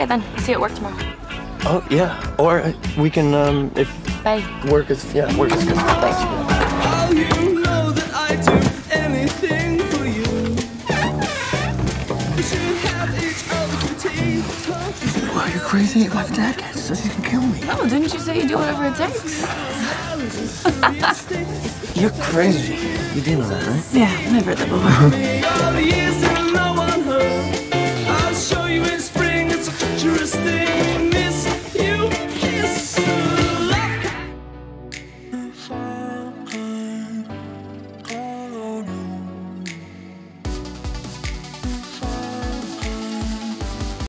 Okay then, see you at work tomorrow. Oh, yeah, or we can, if... Bye. Work is, yeah, work is good. Thanks. Oh, you know that I do anything for you. We should have each other's routine. Wow, you're crazy. If my dad gets this, you can kill me. Oh, didn't you say you do whatever it takes? You're crazy. You do know that, right? Yeah, never let go.